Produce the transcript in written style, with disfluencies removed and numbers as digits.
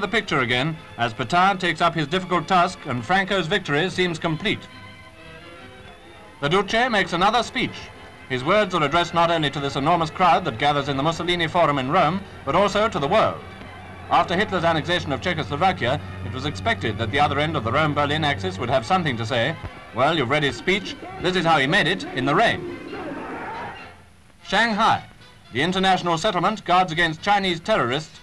The picture again as Pétain takes up his difficult task and Franco's victory seems complete. The Duce makes another speech. His words are addressed not only to this enormous crowd that gathers in the Mussolini Forum in Rome, but also to the world. After Hitler's annexation of Czechoslovakia, it was expected that the other end of the Rome-Berlin axis would have something to say. Well, you've read his speech. This is how he made it, in the rain. Shanghai. The international settlement guards against Chinese terrorists